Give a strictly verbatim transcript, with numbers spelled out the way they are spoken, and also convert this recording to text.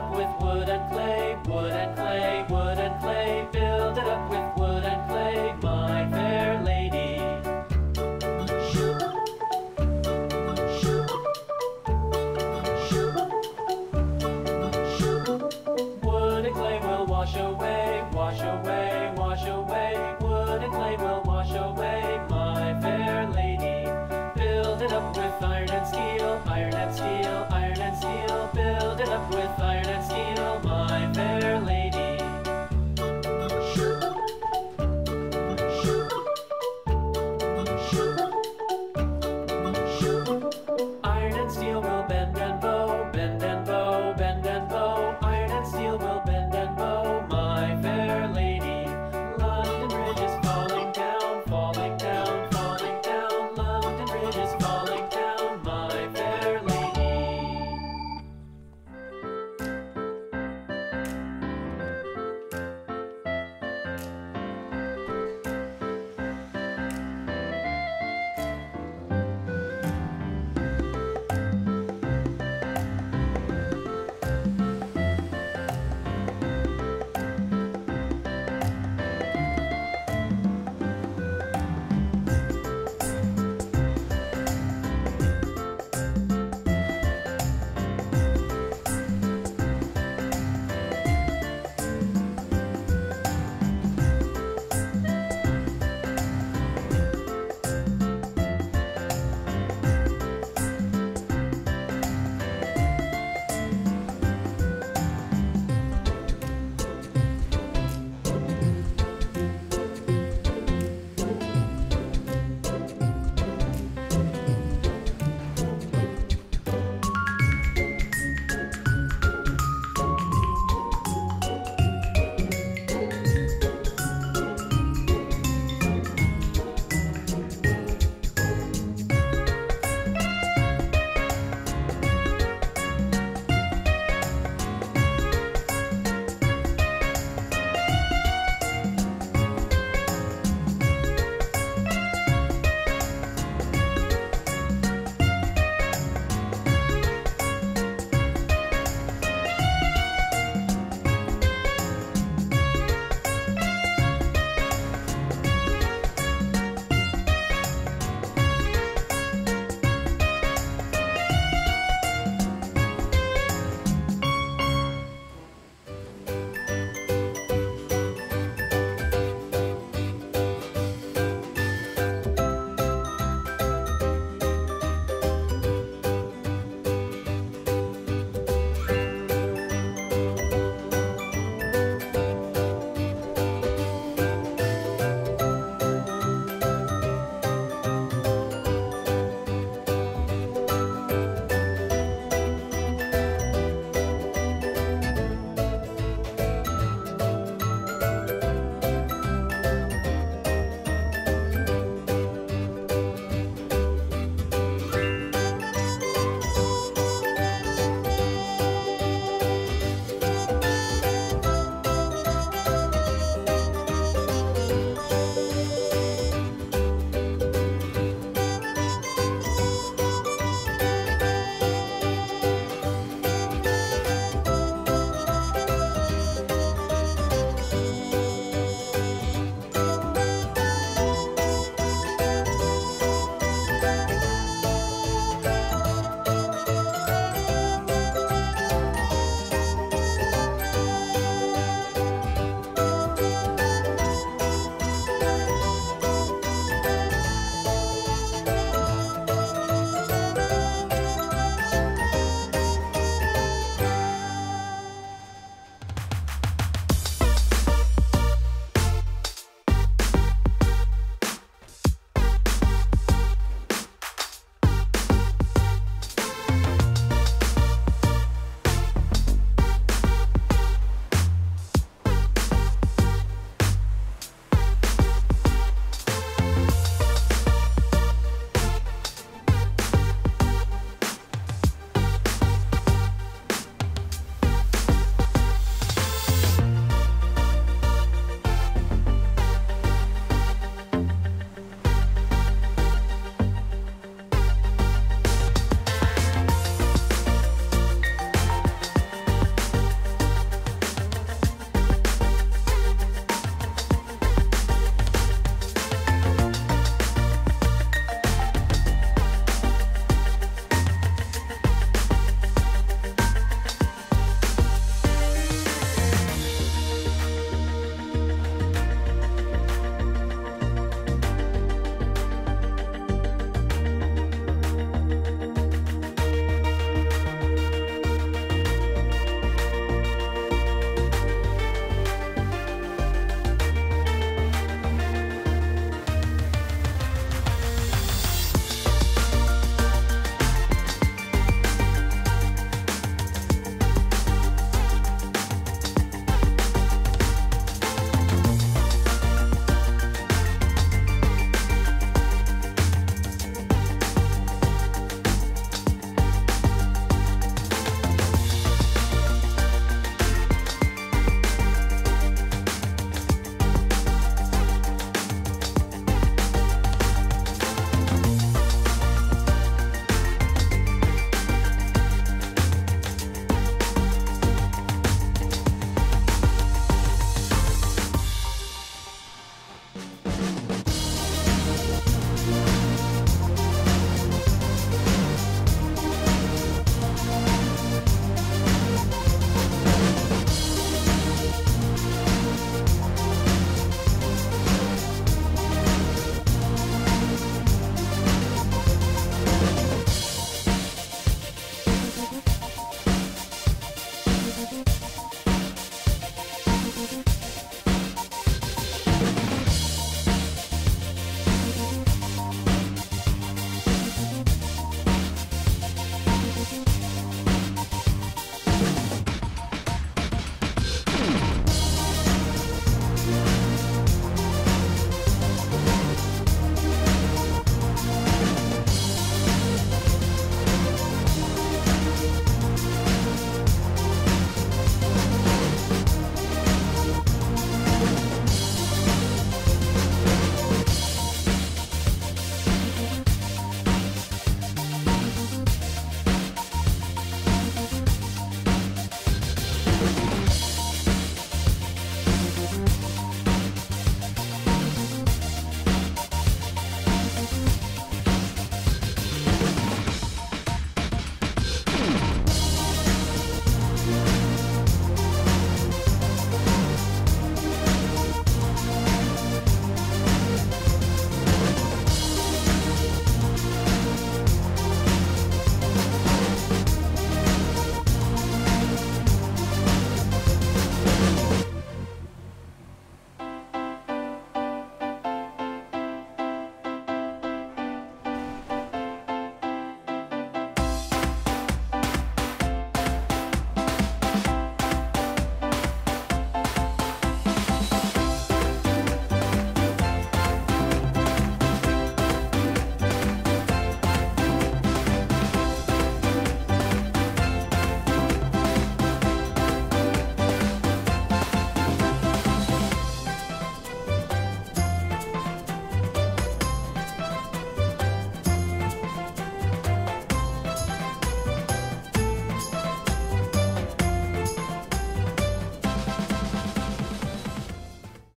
up with wood and clay, wood and clay, wood and clay. Build it up with wood and clay, my fair lady. Wood and clay will wash away, wash away.